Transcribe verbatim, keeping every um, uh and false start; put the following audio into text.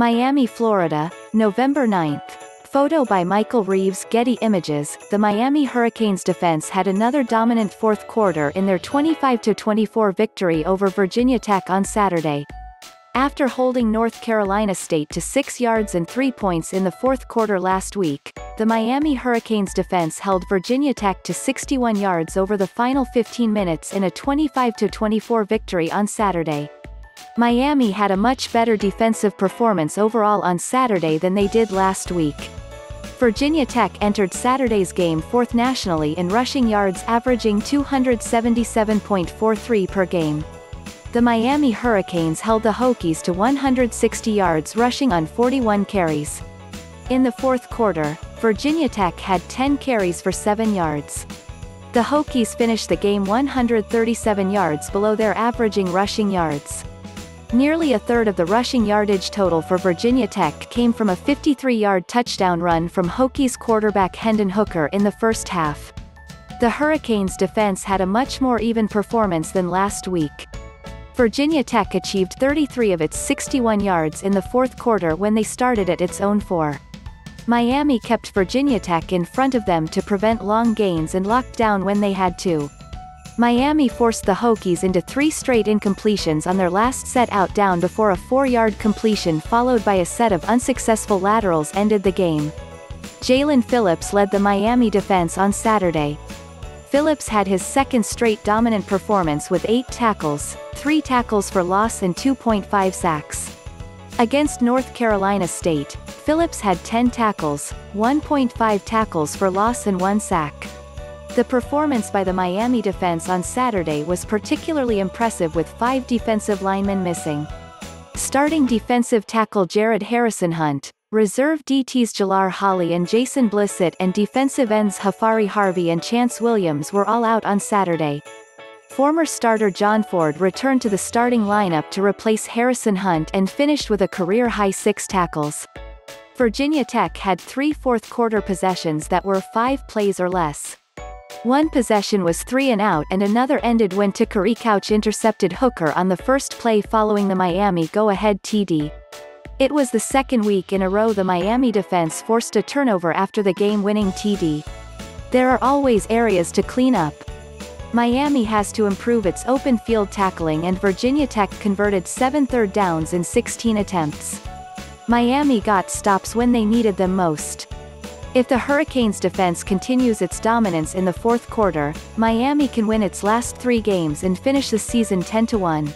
Miami, Florida, November ninth. Photo by Michael Reaves, Getty Images. The Miami Hurricanes defense had another dominant fourth quarter in their twenty-five to twenty-four victory over Virginia Tech on Saturday. After holding North Carolina State to six yards and three points in the fourth quarter last week, the Miami Hurricanes defense held Virginia Tech to sixty-one yards over the final fifteen minutes in a twenty-five to twenty-four victory on Saturday. Miami had a much better defensive performance overall on Saturday than they did last week. Virginia Tech entered Saturday's game fourth nationally in rushing yards, averaging two hundred seventy-seven point four three per game. The Miami Hurricanes held the Hokies to one hundred sixty yards rushing on forty-one carries. In the fourth quarter, Virginia Tech had ten carries for seven yards. The Hokies finished the game one hundred thirty-seven yards below their averaging rushing yards. Nearly a third of the rushing yardage total for Virginia Tech came from a fifty-three-yard touchdown run from Hokies quarterback Hendon Hooker in the first half. The Hurricanes defense had a much more even performance than last week. Virginia Tech achieved thirty-three of its sixty-one yards in the fourth quarter when they started at its own four. Miami kept Virginia Tech in front of them to prevent long gains and locked down when they had to. Miami forced the Hokies into three straight incompletions on their last set out down before a four-yard completion followed by a set of unsuccessful laterals ended the game. Jaelan Phillips led the Miami defense on Saturday. Phillips had his second straight dominant performance with eight tackles, three tackles for loss and two point five sacks. Against North Carolina State, Phillips had ten tackles, one point five tackles for loss and one sack. The performance by the Miami defense on Saturday was particularly impressive with five defensive linemen missing. Starting defensive tackle Jared Harrison-Hunte, reserve D Ts Jalar Holley and Jason Blissett and defensive ends Jahfari Harvey and Chantz Williams were all out on Saturday. Former starter Jon Ford returned to the starting lineup to replace Harrison-Hunte and finished with a career-high six tackles. Virginia Tech had three fourth-quarter possessions that were five plays or less. One possession was three and out and another ended when Tikari Couch intercepted Hooker on the first play following the Miami go-ahead T D. It was the second week in a row the Miami defense forced a turnover after the game-winning T D. There are always areas to clean up. Miami has to improve its open field tackling and Virginia Tech converted seven third downs in sixteen attempts. Miami got stops when they needed them most. If the Hurricanes defense continues its dominance in the fourth quarter, Miami can win its last three games and finish the season ten to one.